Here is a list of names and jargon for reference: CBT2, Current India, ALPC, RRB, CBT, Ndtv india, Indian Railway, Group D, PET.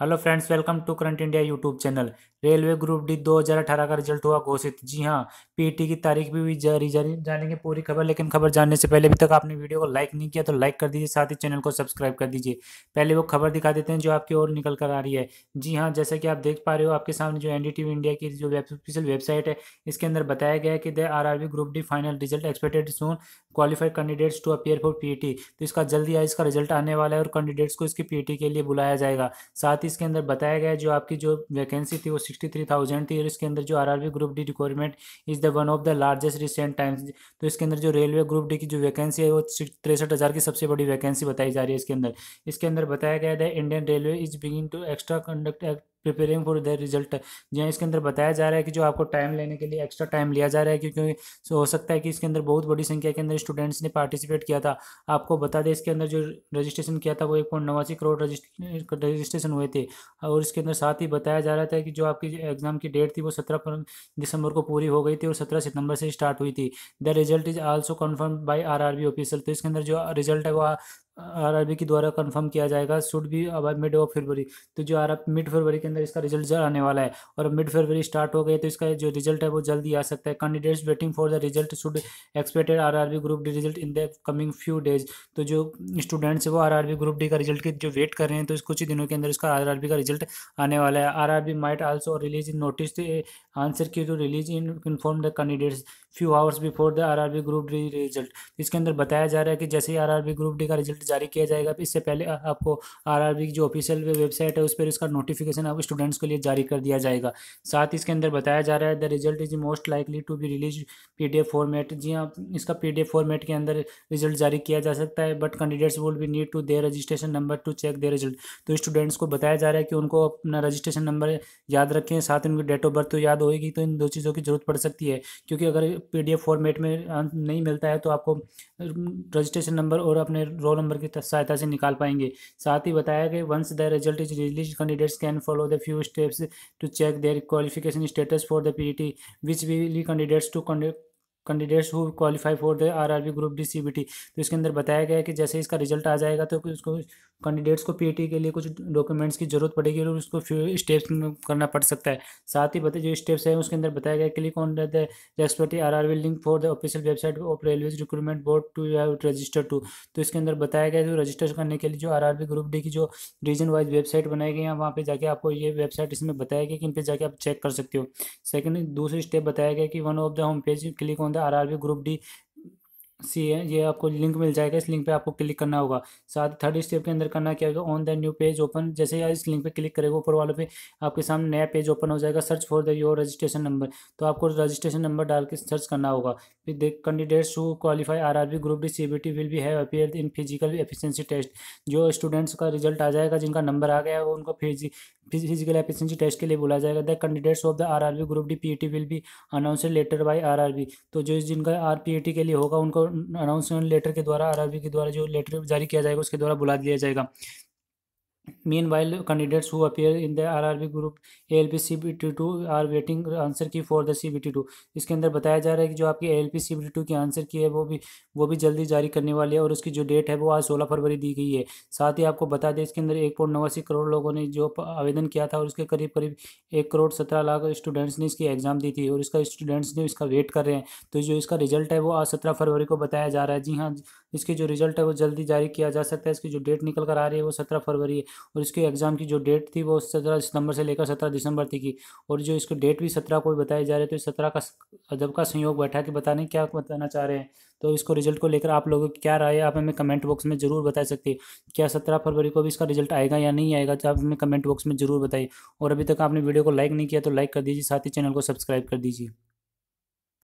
Hello friends, welcome to current India YouTube channel. Railway group D 2018 का result हुआ घोषित। जी हाँ, पीटी की तारीख भी जारी जानेंगे पूरी खबर। लेकिन खबर जानने से पहले अभी तक आपने वीडियो को लाइक नहीं किया तो लाइक कर दीजिए, साथ ही चैनल को सब्सक्राइब कर दीजिए। पहले वो खबर दिखा देते हैं जो आपकी ओर निकल कर आ रही है। जी हाँ, जैसा कि आप देख पा रहे हो आपके सामने जो एनडीटीवी इंडिया की जो ऑफिशियल वेबसाइट है, इसके अंदर बताया गया है कि the RRB group D final result expected soon, qualified candidates to appear for PT. तो इसका जल्दी आज इसका रिजल्ट आने वाला है और कैंडिडेट्स को इसकी पीटी के लिए बुलाया जाएगा। साथ इसके अंदर बताया गया है जो आपकी जो वैकेंसी थी वो 63,000 थी और इसके अंदर जो RRB group D requirement is the one of the largest recent times. तो इसके अंदर जो रेलवे ग्रुप डी की जो वैकेंसी है वो 63,000 की सबसे बड़ी वैकेंसी बताई जा रही है। इसके अंदर बताया गया है Indian railway is begin to extra conduct preparing for the result. जहाँ इसके अंदर बताया जा रहा है कि जो आपको टाइम लेने के लिए एक्स्ट्रा टाइम लिया जा रहा है, क्योंकि हो सकता है कि इसके अंदर बहुत बड़ी संख्या के अंदर स्टूडेंट्स ने पार्टिसिपेट किया था। आपको बता दें इसके अंदर जो रजिस्ट्रेशन किया था वो 1.89 करोड़ रजिस्ट्रेशन हुए थे। और इसके अंदर साथ ही बताया जा रहा था कि जो आपकी एग्जाम की डेट थी वो 17 दिसंबर को पूरी हो गई थी और 17 सितंबर से स्टार्ट हुई थी। The result is also confirm by RRB official. तो इसके अंदर जो रिजल्ट है वो आरआरबी के द्वारा कंफर्म किया जाएगा। शुड बी अब मिड ऑफ फरवरी। तो जो मिड फरवरी के अंदर इसका रिजल्ट आने वाला है और मिड फरवरी स्टार्ट हो गए तो इसका जो रिजल्ट है वो जल्दी आ सकता है। Candidates waiting for the result should expected RRB group D result in the coming few days. तो जो स्टूडेंट्स है वो आरआरबी ग्रुप डी का रिजल्ट की जो वेट कर रहे हैं तो कुछ ही दिनों के अंदर इसका आरआरबी का रिजल्ट आने वाला है। RRB might also release in notice answer key to release in inform the candidates few hours before the RRB group D result. इसके अंदर बताया जा रहा है कि जैसे ही आरआरबी ग्रुप डी का रिजल्ट जारी किया जाएगा, इससे पहले आपको आरआरबी की जो ऑफिशियल वेबसाइट है उस पर इसका नोटिफिकेशन आप स्टूडेंट्स के लिए जारी कर दिया जाएगा। साथ ही इसके अंदर बताया जा रहा है the result is most likely to be release PDF format. जी हाँ, इसका पीडीएफ फॉर्मेट के अंदर रिजल्ट जारी किया जा सकता है, but candidates would be need to their registration number to check their result. तो स्टूडेंट्स को बताया जा रहा है कि उनको अपना रजिस्ट्रेशन नंबर याद रखें, साथ उनकी डेट ऑफ बर्थ तो याद होगी। तो इन दो चीज़ों की जरूरत पड़ सकती है, क्योंकि अगर पीडीएफ फॉर्मेट में नहीं मिलता है तो आपको रजिस्ट्रेशन नंबर और अपने रोल नंबर की सहायता से निकाल पाएंगे। साथ ही बताया कि once the result is release candidates can follow the few steps to check their qualification status for the PT which will candidates to candidates who qualify for the RRB group D CBT. तो इसके अंदर बताया गया है कि जैसे इसका result आ जाएगा तो उसको कैंडिडेट्स को पीटी के लिए कुछ डॉक्यूमेंट्स की जरूरत पड़ेगी और उसको फ्यू स्टेप्स करना पड़ सकता है। साथ ही बताइए जो स्टेप्स हैं उसके अंदर बताया गया click on the respective RRB link for the official website of railways recruitment board to have register to. तो इसके अंदर बताया गया जो रजिस्टर करने के लिए जो आरआरबी ग्रुप डी की जो रीजन वाइज वेबसाइट बनाई गई है वहाँ पर जाके आपको ये वेबसाइट इसमें बताया गया कि इन पर जाके आप चेक कर सकते हो। सेकेंड दूसरी स्टेप बताया गया कि one of the home page click on RRB group D C है, ये आपको लिंक मिल जाएगा, इस लिंक पे आपको क्लिक करना होगा। साथ थर्ड स्टेप के अंदर करना क्या होगा, on the new page open. जैसे ही इस लिंक पे क्लिक करेगा ऊपर वाले पे आपके सामने नया पेज ओपन हो जाएगा, search for the your registration number. तो आपको रजिस्ट्रेशन नंबर डाल के सर्च करना होगा। फिर the candidates to qualify RRB group D CBT will be have appeared in physical efficiency test. जो स्टूडेंट्स का रिजल्ट आ जाएगा जिनका नंबर आ गया है उनको फिजिकल एफिशिएंसी टेस्ट के लिए बुलाया जाएगा। The candidates of the RRB group D PT will be announced letter by RRB. तो जो जिनका पीटी के लिए होगा उनको अनाउंसमेंट लेटर के द्वारा आरआरबी के द्वारा जो लेटर जारी किया जाएगा उसके द्वारा बुला दिया जाएगा। Meanwhile, candidates who appear in the RRB group ALPC CBT2 are waiting answer की for the CBT2। इसके अंदर बताया जा रहा है कि जो आपकी ALPC CBT2 की आंसर की है वो भी जल्दी जारी करने वाली है और उसकी जो डेट है वो आज 16 फरवरी दी गई है। साथ ही आपको बता दें इसके अंदर 1.89 करोड़ लोगों ने जो आवेदन किया था और उसके करीब करीब 1.17 करोड़ स्टूडेंट्स ने इसकी एग्जाम दी थी और इसका स्टूडेंट्स ने इसका वेट कर रहे हैं। तो जो इसका रिजल्ट है वो आज 17 फरवरी को बताया जा रहा है। जी हाँ, इसकी जो रिजल्ट है वो जल्दी जारी किया जा सकता है। इसकी जो डेट निकल कर आ रही है वो 17 फरवरी है और इसके एग्जाम की जो डेट थी वो 17 सितंबर से लेकर 17 दिसंबर तक की और जो इसकी डेट भी 17 को बताई जा रही है। तो 17 का अदब का संयोग बैठा कि बताने क्या बताना चाह रहे हैं। तो इसको रिजल्ट को लेकर आप लोगों की क्या राय है आप हमें कमेंट बॉक्स में जरूर बता सकते हैं। क्या 17 फरवरी को भी इसका रिजल्ट आएगा या नहीं आएगा, तो आप हमें कमेंट बॉक्स में जरूर बताइए। और अभी तक आपने वीडियो को लाइक नहीं किया तो लाइक कर दीजिए, साथ ही चैनल को सब्सक्राइब कर दीजिए।